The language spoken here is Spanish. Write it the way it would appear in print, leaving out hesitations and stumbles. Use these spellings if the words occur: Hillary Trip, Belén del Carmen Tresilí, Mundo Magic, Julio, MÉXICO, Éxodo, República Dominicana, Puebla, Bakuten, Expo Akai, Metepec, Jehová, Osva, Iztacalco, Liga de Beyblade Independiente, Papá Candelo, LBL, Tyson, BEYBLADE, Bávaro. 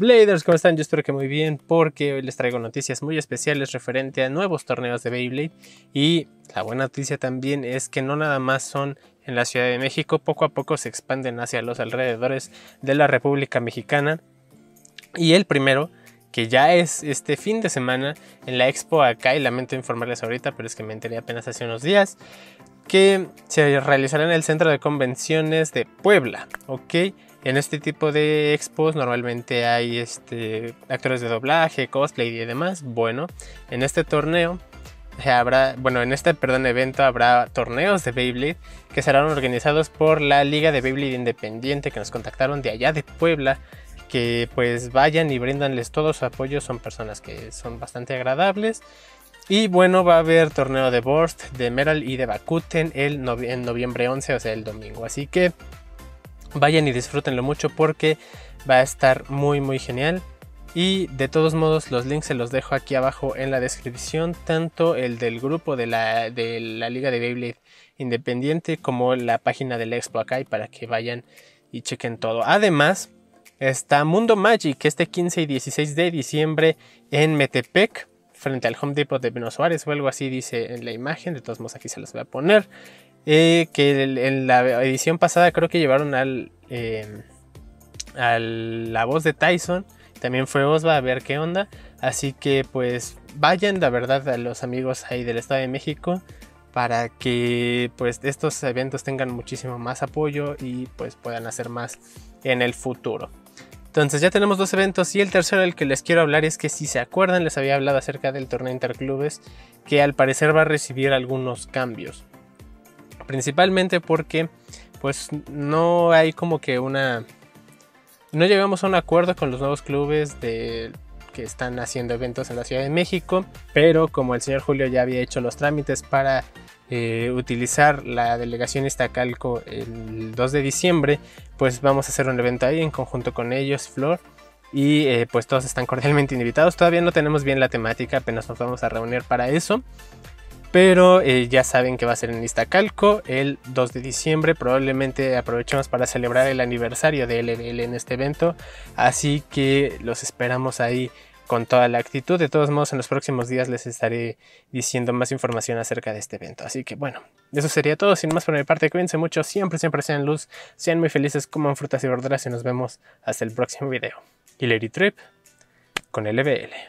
Bladers, ¿cómo están? Yo espero que muy bien, porque hoy les traigo noticias muy especiales referente a nuevos torneos de Beyblade. Y la buena noticia también es que no nada más son en la Ciudad de México, poco a poco se expanden hacia los alrededores de la República Mexicana. Y el primero, que ya es este fin de semana en la Expo Akai, lamento informarles ahorita, pero es que me enteré apenas hace unos días, que se realizará en el Centro de Convenciones de Puebla, ¿ok? En este tipo de expos normalmente hay actores de doblaje, cosplay y demás. Bueno, en este torneo habrá, en este evento habrá torneos de Beyblade que serán organizados por la Liga de Beyblade Independiente, que nos contactaron de allá de Puebla, que pues vayan y bríndanles todo su apoyo. Son personas que son bastante agradables. Y bueno, va a haber torneo de Burst, de Meral y de Bakuten en noviembre 11, o sea el domingo. Así que vayan y disfrútenlo mucho porque va a estar muy muy genial. Y de todos modos los links se los dejo aquí abajo en la descripción, tanto el del grupo de la Liga de Beyblade Independiente como la página del Expo Akai, para que vayan y chequen todo. Además está Mundo Magic este 15 y 16 de diciembre en Metepec, frente al Home Depot de Beno Suárez o algo así dice en la imagen. De todos modos aquí se los voy a poner. Que en la edición pasada creo que llevaron a la voz de Tyson, también fue Osva, a ver qué onda. Así que pues vayan, la verdad, a los amigos ahí del Estado de México, para que pues estos eventos tengan muchísimo más apoyo y pues puedan hacer más en el futuro. Entonces ya tenemos dos eventos, y el tercero del que les quiero hablar es que, si se acuerdan, les había hablado acerca del torneo interclubes, que al parecer va a recibir algunos cambios. Principalmente porque pues no hay como que una... no llegamos a un acuerdo con los nuevos clubes que están haciendo eventos en la Ciudad de México. Pero como el señor Julio ya había hecho los trámites para utilizar la delegación Iztacalco el 2 de diciembre, pues vamos a hacer un evento ahí en conjunto con ellos, Flor. Y pues todos están cordialmente invitados. Todavía no tenemos bien la temática, apenas nos vamos a reunir para eso. Pero ya saben que va a ser en Iztacalco el 2 de diciembre. Probablemente aprovechemos para celebrar el aniversario de LBL en este evento. Así que los esperamos ahí con toda la actitud. De todos modos, en los próximos días les estaré diciendo más información acerca de este evento. Así que bueno, eso sería todo. Sin más por mi parte, cuídense mucho. Siempre, siempre sean luz. Sean muy felices, coman frutas y verduras. Y nos vemos hasta el próximo video. Hillary Trip con LBL.